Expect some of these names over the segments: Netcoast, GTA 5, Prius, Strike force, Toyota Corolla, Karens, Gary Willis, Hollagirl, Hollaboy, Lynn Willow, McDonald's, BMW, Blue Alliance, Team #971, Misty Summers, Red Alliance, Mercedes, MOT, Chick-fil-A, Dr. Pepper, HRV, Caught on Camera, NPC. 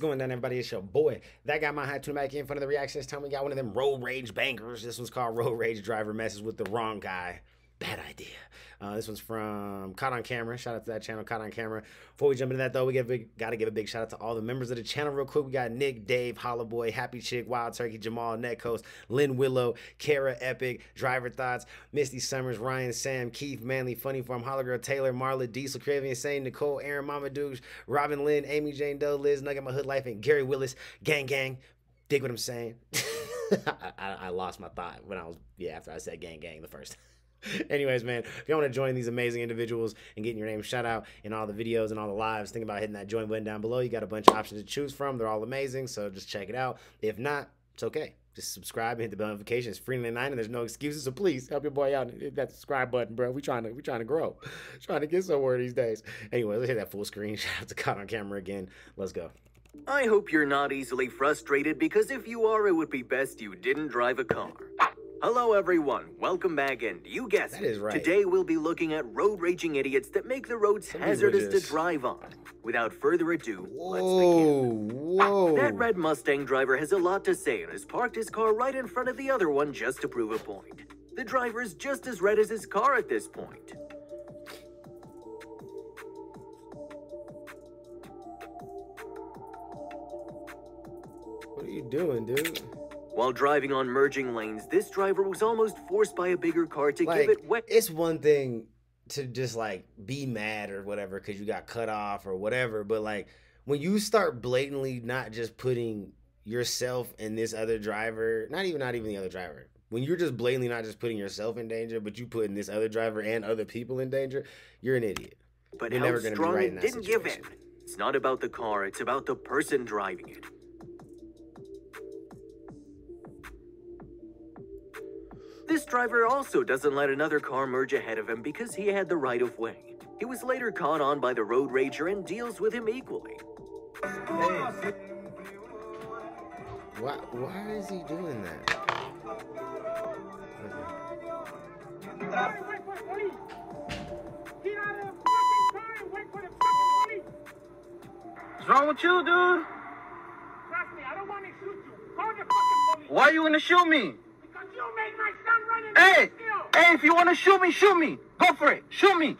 What's going on, everybody? It's your boy that got my high tune back in front of the reactions. Time we got one of them road rage bangers. This one's called Road Rage Driver Messes with the Wrong Guy. Bad idea. This one's from Caught on Camera. Shout out to that channel, Caught on Camera. Before we jump into that, though, we gotta give a big shout out to all the members of the channel real quick. We got Nick, Dave, Hollaboy, Happy Chick, Wild Turkey, Jamal, Netcoast, Lynn Willow, Kara, Epic, Driver Thoughts, Misty Summers, Ryan, Sam, Keith, Manley, Funny Farm, Hollagirl, Taylor, Marla, Diesel, Craving Insane, Nicole, Aaron, Mama Dukes, Robin, Lynn, Amy, Jane Doe, Liz, Nugget, My Hood Life, and Gary Willis. Gang, gang. Dig what I'm saying? I lost my thought when I was, after I said gang, gang the first time. Anyways, man, if y'all want to join these amazing individuals and getting your name shout out in all the videos and all the lives, think about hitting that join button down below. You got a bunch of options to choose from. They're all amazing, so just check it out. If not, it's okay. Just subscribe and hit the bell notification. It's free 99 and there's no excuses, so please help your boy out. Hit that subscribe button, bro. We trying to grow. Trying to get somewhere these days. Anyways, let's hit that full screen. Shout out to Caught on Camera again. Let's go. I hope you're not easily frustrated, because if you are, it would be best you didn't drive a car. Hello everyone, welcome back, and you guessed it. That is right. Today we'll be looking at road raging idiots that make the roads hazardous to drive on. Without further ado, let's begin. Whoa. That red Mustang driver has a lot to say and has parked his car right in front of the other one just to prove a point. The driver's just as red as his car at this point. What are you doing, dude? While driving on merging lanes, this driver was almost forced by a bigger car to give it way. It's one thing to just, like, be mad or whatever because you got cut off or whatever. But, like, when you start blatantly not just putting yourself and this other driver, not even the other driver. When you're just blatantly not just putting yourself in danger, but you putting this other driver and other people in danger, you're an idiot. But you're never going to be right in that situation. Didn't give in. It's not about the car. It's about the person driving it. This driver also doesn't let another car merge ahead of him because he had the right of way. He was later caught on by the road rager and deals with him equally. Hey. Why is he doing that? What's wrong with you, dude? Trust me, I don't want to shoot you. Go to fucking police. Why are you gonna shoot me? You made my son run in hey, if you want to shoot me, go for it, shoot me.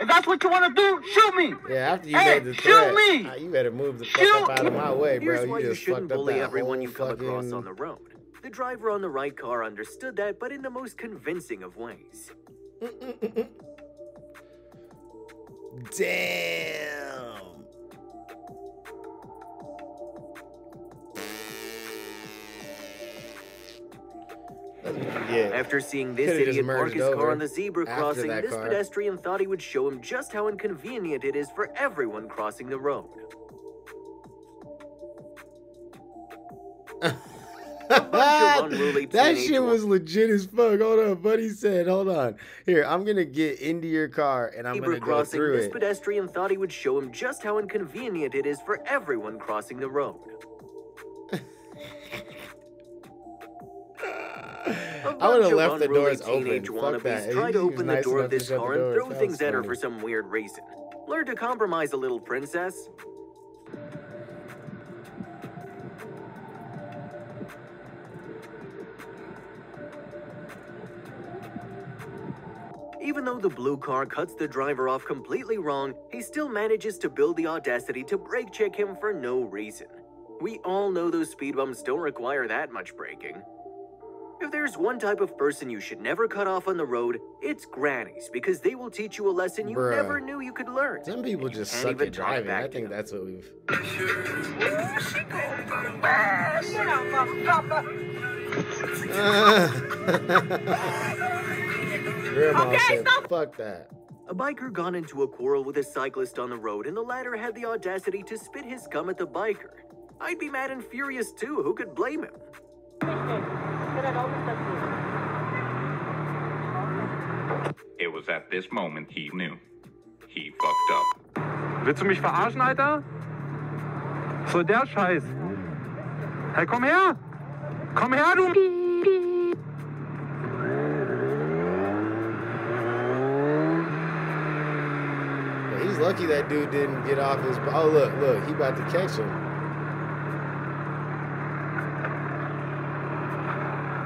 If that's what you want to do, shoot me. Yeah, after you made the threat, shoot me. You better move the fuck up out of my way, bro. Here's why you shouldn't bully everyone you come across on the road. The driver on the right car understood that, but in the most convincing of ways. Damn. Yeah. After seeing this idiot park his car on the zebra crossing, this pedestrian thought he would show him just how inconvenient it is for everyone crossing the road. That shit was legit as fuck. Hold on, buddy said, hold on. Here, I'm going to get into your car and I'm going to go through it. This pedestrian thought he would show him just how inconvenient it is for everyone crossing the road. I would have left the doors open. Fuck that. Try to open the door of this car and throw things at her for some weird reason. Learn to compromise a little, princess. Even though the blue car cuts the driver off completely wrong, he still manages to build the audacity to brake check him for no reason. We all know those speed bumps don't require that much braking. If there's one type of person you should never cut off on the road, it's grannies, because they will teach you a lesson you never knew you could learn. Some people just suck at driving. I think that's what we've... Okay, stop! Fuck that. A biker got into a quarrel with a cyclist on the road, and the latter had the audacity to spit his gum at the biker. I'd be mad and furious too. Who could blame him? It was at this moment he knew. He fucked up. Willst du mich verarschen, Alter? So der Scheiß. Hey, komm her! Komm her, du... He's lucky that dude didn't get off his... Oh, look, look. He about to catch him.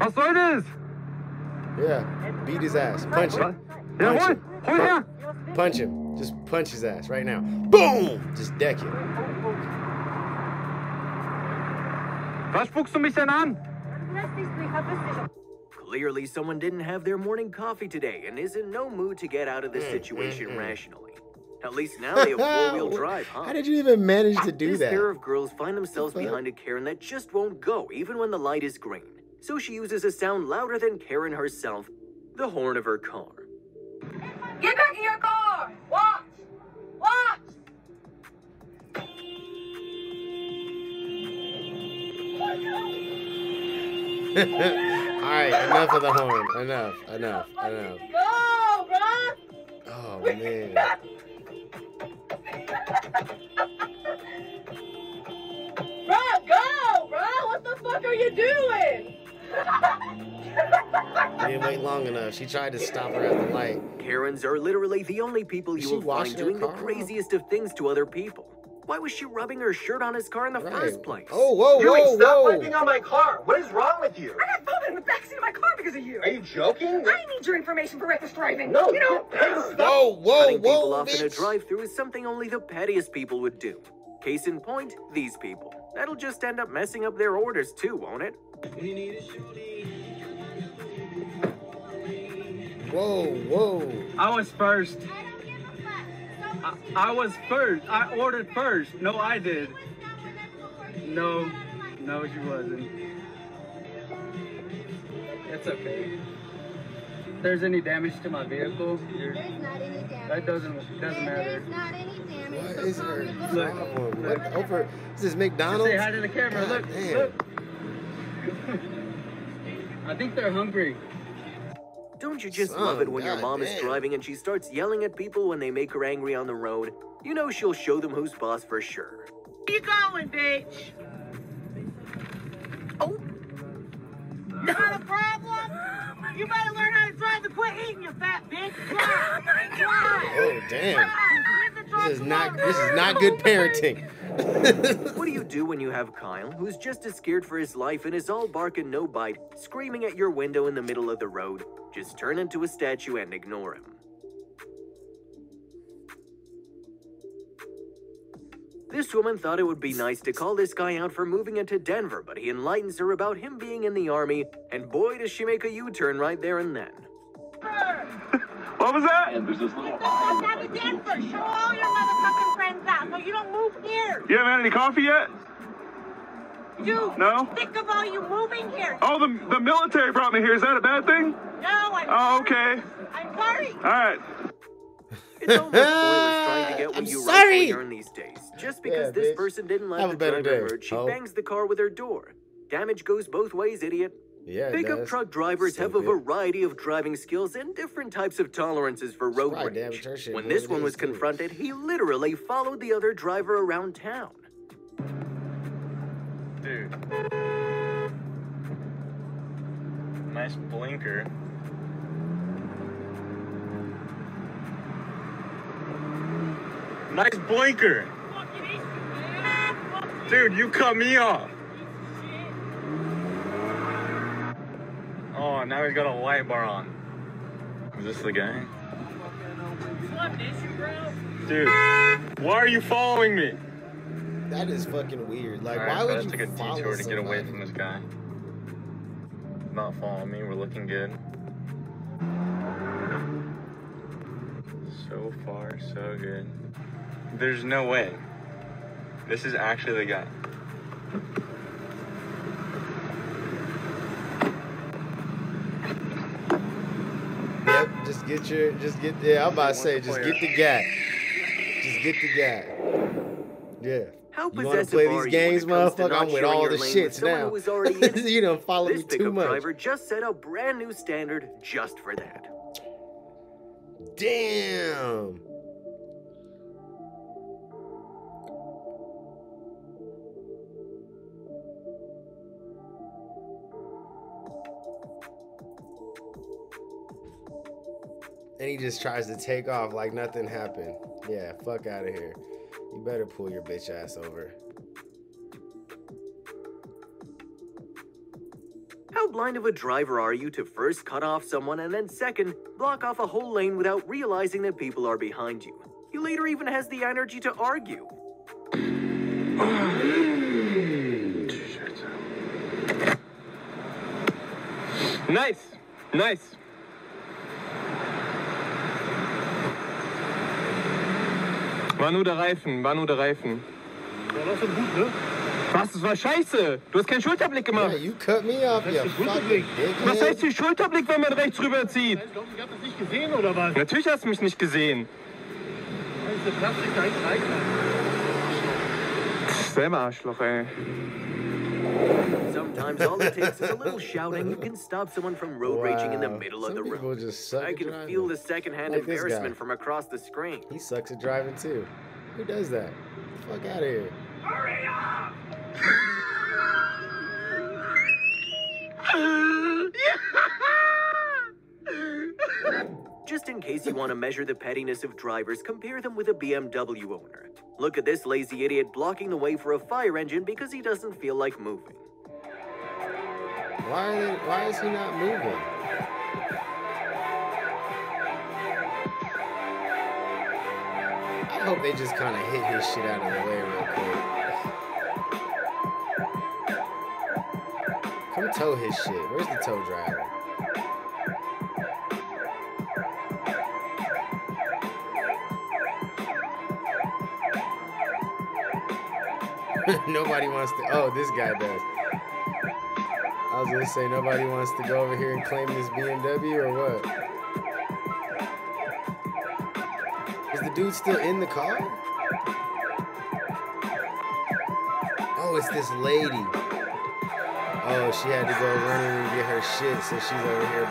I'll slow this. Yeah, beat his ass. Punch him. Yeah, what? Hold him. Punch him. Just punch his ass right now. Boom! Just deck him. Was spuckst du mich denn an? Clearly, someone didn't have their morning coffee today and is in no mood to get out of this situation rationally. At least now they have four-wheel drive, huh? How did you even manage to do that? This pair of girls find themselves behind a Karen that just won't go, even when the light is green. So she uses a sound louder than Karen herself, the horn of her car. Get back in your car! Watch! Watch! Alright, enough of the horn. Enough. Go, bro! Oh, man. Bro, go, bro! What the fuck are you doing? I didn't wait long enough. She tried to stop her at the light. Karens are literally the only people you will find doing the craziest of things to other people. Why was she rubbing her shirt on his car in the first place? Oh, whoa, whoa, stop wiping on my car. What is wrong with you? I got vomited in the backseat of my car because of you. Are you joking? I need your information for reckless driving. No, you know. Whoa, whoa, cutting people off in a drive-thru is something only the pettiest people would do. Case in point, these people. That'll just end up messing up their orders too, won't it? Whoa, whoa. I was first. I was first. I ordered first. No, I did. No, no, she wasn't. That's okay. If there's any damage to my vehicle, there's not any damage. That doesn't matter. There's not any damage. What is her problem? Look over. Is this McDonald's? Just say hi to the camera. God, look, damn. Look. I think they're hungry. Don't you just love it when your mom is driving and she starts yelling at people when they make her angry on the road? You know she'll show them who's boss for sure. Where you going, bitch? Oh. Not a problem? You better learn how to drive and quit eating, you fat bitch. Drive. Drive. Oh, damn. Drive. This is not good parenting. What do you do when you have Kyle, who's just as scared for his life and is all bark and no bite, screaming at your window in the middle of the road? Just turn into a statue and ignore him. This woman thought it would be nice to call this guy out for moving into Denver, but he enlightens her about him being in the army, and boy does she make a U-turn right there and then. What was that? And there's this little... Denver. Show all your motherfucking friends out so you don't move here. You haven't had any coffee yet? Dude, no? Think of all you moving here. Oh, the military brought me here. Is that a bad thing? No, I'm sorry. Okay. I'm sorry. All right. It's almost pointless trying to get what you rightfully earn these days. Just because this person didn't let the driver hurt, she bangs the car with her door. Damage goes both ways, idiot. Yeah, pickup truck drivers have a variety of driving skills and different types of tolerances for road rage. When this one was confronted, he literally followed the other driver around town. Dude. Nice blinker. Nice blinker. Dude, you cut me off. Oh, now he's got a light bar on. Is this the guy? Dude, why are you following me? That is fucking weird. Like, right, why would you follow somebody? I took a detour to get away from this guy. Not following me. We're looking good. So far, so good. There's no way. This is actually the guy. I'm about to say, just get the guy. Just get the guy. Yeah. How you want to play these games, motherfucker? I'm with all the shits now. You done follow me too much. This driver just set a brand new standard just for that. Damn. And he just tries to take off like nothing happened. Yeah, fuck out of here. You better pull your bitch ass over. How blind of a driver are you to first cut off someone and then second, block off a whole lane without realizing that people are behind you? He later even has the energy to argue. Nice! Nice! War nur der Reifen. War das so gut, ne? Was? Das war scheiße! Du hast keinen Schulterblick gemacht! Yeah, you cut me up, ja. Was heißt hier Schulterblick, wenn man rechts rüberzieht? Ich glaube, ich habe das nicht gesehen, oder was? Natürlich hast du mich nicht gesehen. Diese Plastik da hinten rein. Selber Arschloch, ey. Sometimes all it takes is a little shouting. You can stop someone from road raging in the middle of the road. I can feel the secondhand embarrassment from across the screen. He sucks at driving too. Who does that? Get the fuck out of here! Hurry up! Just in case you want to measure the pettiness of drivers, compare them with a BMW owner. Look at this lazy idiot blocking the way for a fire engine because he doesn't feel like moving. Why is he not moving? I hope they just kind of hit his shit out of the way real quick. Come tow his shit. Where's the tow driver? Nobody wants to. Oh, this guy does. I was gonna say nobody wants to go over here and claim this BMW or what? Is the dude still in the car? Oh, it's this lady. Oh, she had to go running and get her shit, so she's over here.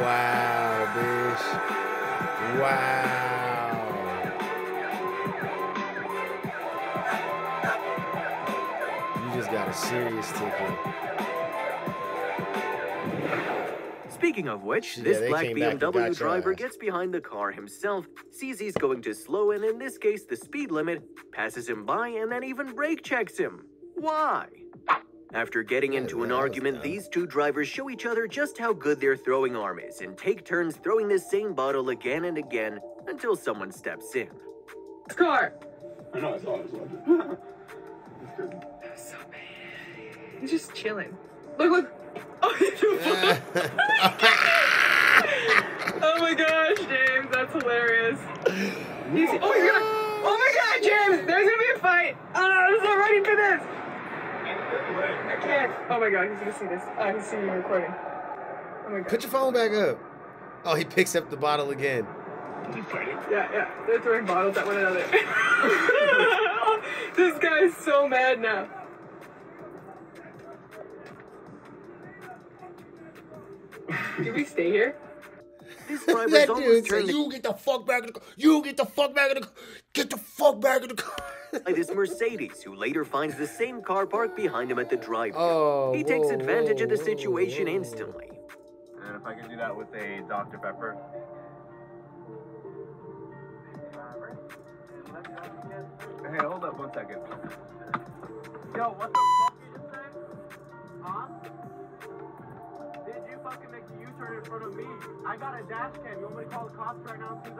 Wow, bitch. Wow. Serious ticket. Speaking of which, this black BMW driver gets behind the car himself, sees he's going too slow, and in this case, the speed limit, passes him by, and then even brake checks him. Why? After getting into an argument, these two drivers show each other just how good their throwing arm is and take turns throwing the same bottle again and again until someone steps in. Score! I know, I saw it. That was so bad. He's just chilling. Look. Oh, oh my gosh, James, that's hilarious. He's, oh my god. Oh my god, James, there's gonna be a fight. Oh no, I'm not ready for this. I can't. Oh my god, he's gonna see this. I can see you recording. Oh my god. Put your phone back up. Oh, he picks up the bottle again. Yeah. They're throwing bottles at one another. This guy is so mad now. Did we stay here? This driver's almost turned. You get the fuck back in the car. You get the fuck back in the car. Get the fuck back in the car. By this Mercedes, who later finds the same car parked behind him at the drive. Oh, he takes advantage of the situation instantly. And if I can do that with a Dr. Pepper. Hey, hold up 1 second. Yo, what the fuck you just said? Huh? You fucking make a U-turn in front of me. I got a dash cam. You want me to call the cops right now and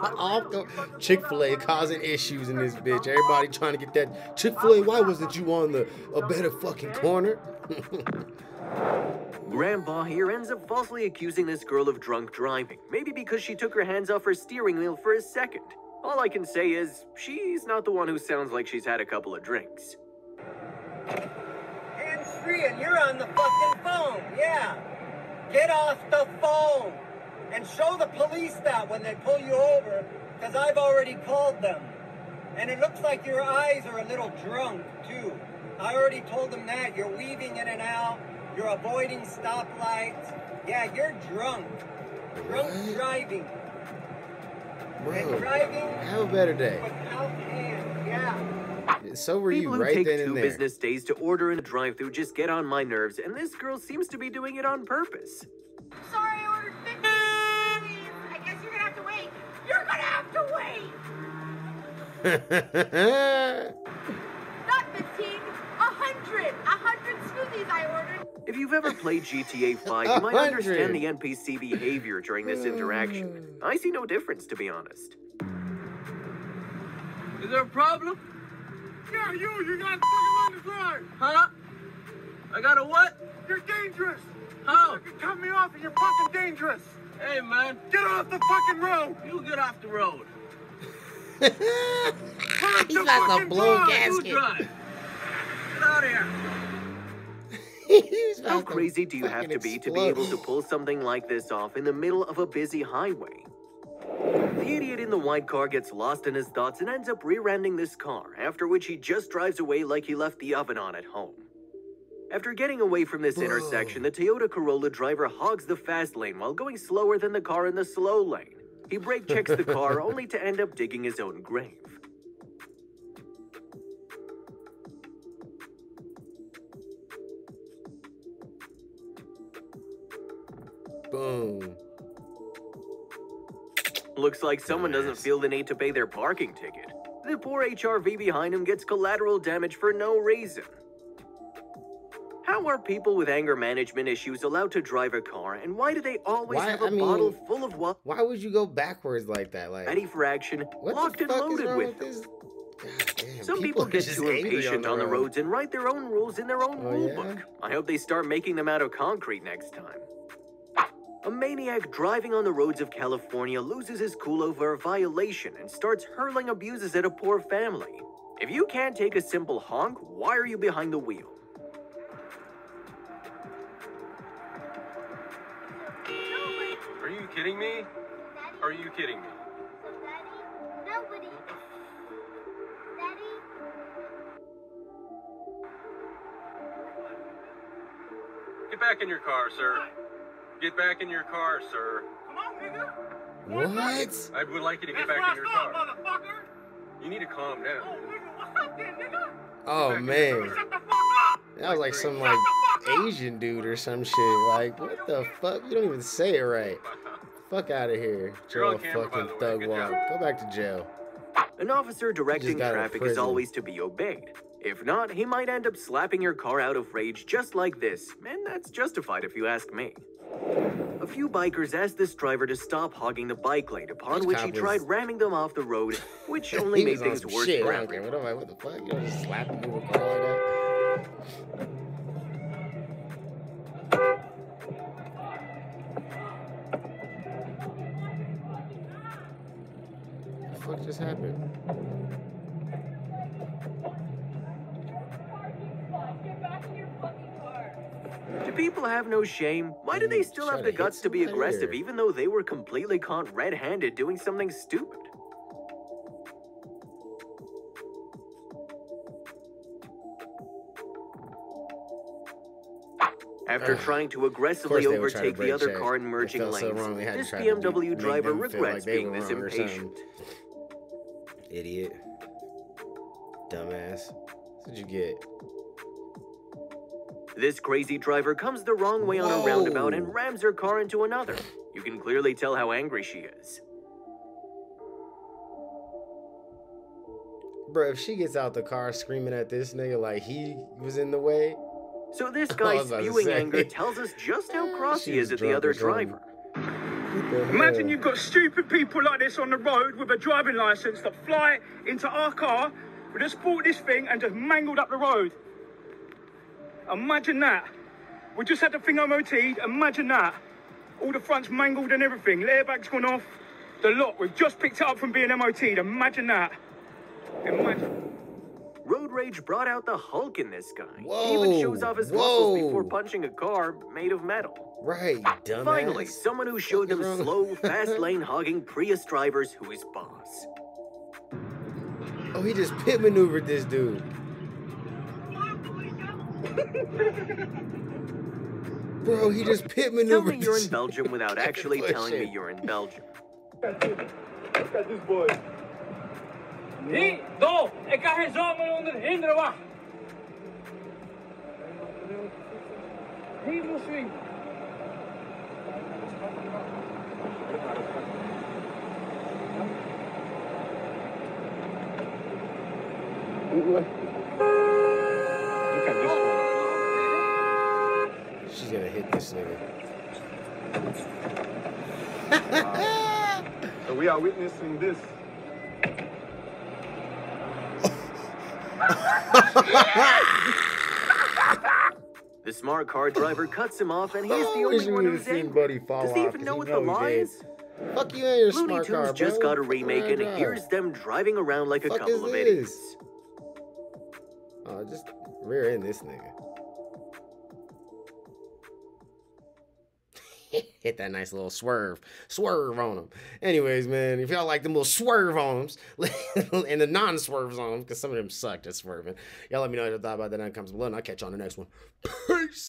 that fault? Chick-fil-A causing issues in this bitch. Everybody trying to get that Chick-fil-A. Why wasn't you on a better fucking corner? Grandpa here ends up falsely accusing this girl of drunk driving. Maybe because she took her hands off her steering wheel for a second. All I can say is she's not the one who sounds like she's had a couple of drinks. And you're on the fucking phone, yeah. Get off the phone and show the police that when they pull you over, because I've already called them. And it looks like your eyes are a little drunk, too. I already told them that. You're weaving in and out. You're avoiding stoplights. Yeah, you're drunk. Drunk driving. Bro, and driving. Have a better day. Without hands, yeah. So were you right then and there. People who take 2 business days to order and drive through just get on my nerves, and this girl seems to be doing it on purpose. Sorry, I ordered 50. I guess you're gonna have to wait. You're gonna have to wait. Not 15, 100. If you've ever played GTA 5, you might understand the NPC behavior during this interaction. I see no difference, to be honest. Is there a problem? Yeah, you got fucking on the line. Huh? I got a what? You're dangerous. How? You cut me off and you're fucking dangerous. Hey, man. Get off the fucking road. You get off the road. He's like a blown gasket. Get out of here. How crazy do you have to be able to pull something like this off in the middle of a busy highway? The idiot in the white car gets lost in his thoughts and ends up rear-ending this car, after which he just drives away like he left the oven on at home. After getting away from this intersection, the Toyota Corolla driver hogs the fast lane while going slower than the car in the slow lane. He brake checks the car only to end up digging his own grave. Boom. Looks like someone doesn't feel the need to pay their parking ticket. The poor HRV behind him gets collateral damage for no reason. How are people with anger management issues allowed to drive a car, and why do they always have a bottle full of water? Why would you go backwards like that? Like, ready for action, locked and loaded with this. Damn, some people get too impatient on the roads and write their own rules in their own rulebook. I hope they start making them out of concrete next time. A maniac driving on the roads of California loses his cool over a violation and starts hurling abuses at a poor family. If you can't take a simple honk, why are you behind the wheel? Are you kidding me? Daddy? Are you kidding me? Daddy? Nobody. Daddy? Get back in your car, sir. Get back in your car, sir. Come on, nigga. What? I would like you to get back in your car. Motherfucker. You need to calm down. Oh, nigga, what's up there, nigga? Oh, man. Shut the fuck up. That was like some, like, Asian dude or some shit. Like, what the fuck? You don't even say it right. Fuck out of here. You're fucking thug walk. Go back to jail. An officer directing traffic is always to be obeyed. If not, he might end up slapping your car out of rage just like this. And that's justified if you ask me. A few bikers asked this driver to stop hogging the bike lane, upon which he tried ramming them off the road, which only made things worse for everyone. What the fuck? You don't just slap him over a car like that? What the fuck just happened? Do people have no shame? Why do they still have the guts to be aggressive even though they were completely caught red-handed doing something stupid? After trying to aggressively overtake the other car in merging lanes, this BMW driver regrets being this impatient. Idiot. Dumbass. What'd you get? This crazy driver comes the wrong way on a roundabout and rams her car into another. You can clearly tell how angry she is. Bro, if she gets out the car screaming at this nigga like he was in the way. So this guy spewing anger tells us just how cross he is at the other driver. Imagine you've got stupid people like this on the road with a driving license that fly into our car, we just bought this thing and just mangled up the road. Imagine that. We just had the thing MOT'd. Imagine that. All the fronts mangled and everything. The airbag's gone off. The lot. We've just picked it up from being MOT'd. Imagine that. Imagine. Road rage brought out the Hulk in this guy. He even shows off his muscles before punching a car made of metal. Right, dumbass. Finally, someone who showed them slow, fast lane hogging Prius drivers who is boss. Oh, he just pit maneuvered this dude. Bro, he just pit maneuvered. Tell me you're in Belgium without actually telling me you're in Belgium. Look at this boy. Nee, doof. Ik kan geen zomer onder hinderen wachten. Heel swing. Look at this one. hate this nigga. Wow. So we are witnessing this. The smart car driver cuts him off, and he's the only one who's in. Does he even know what the law is? Fuck you and your smart car, bro. Looney Tunes just got a remake, and here's them driving around like a couple of idiots. Oh, just rear-end this nigga. Hit that nice little swerve. Swerve on them. Anyways, man, if y'all like them little swerve on them and the non-swerves on them, because some of them sucked at swerving, y'all let me know what you thought about that in the comments below, and I'll catch you on the next one. Peace!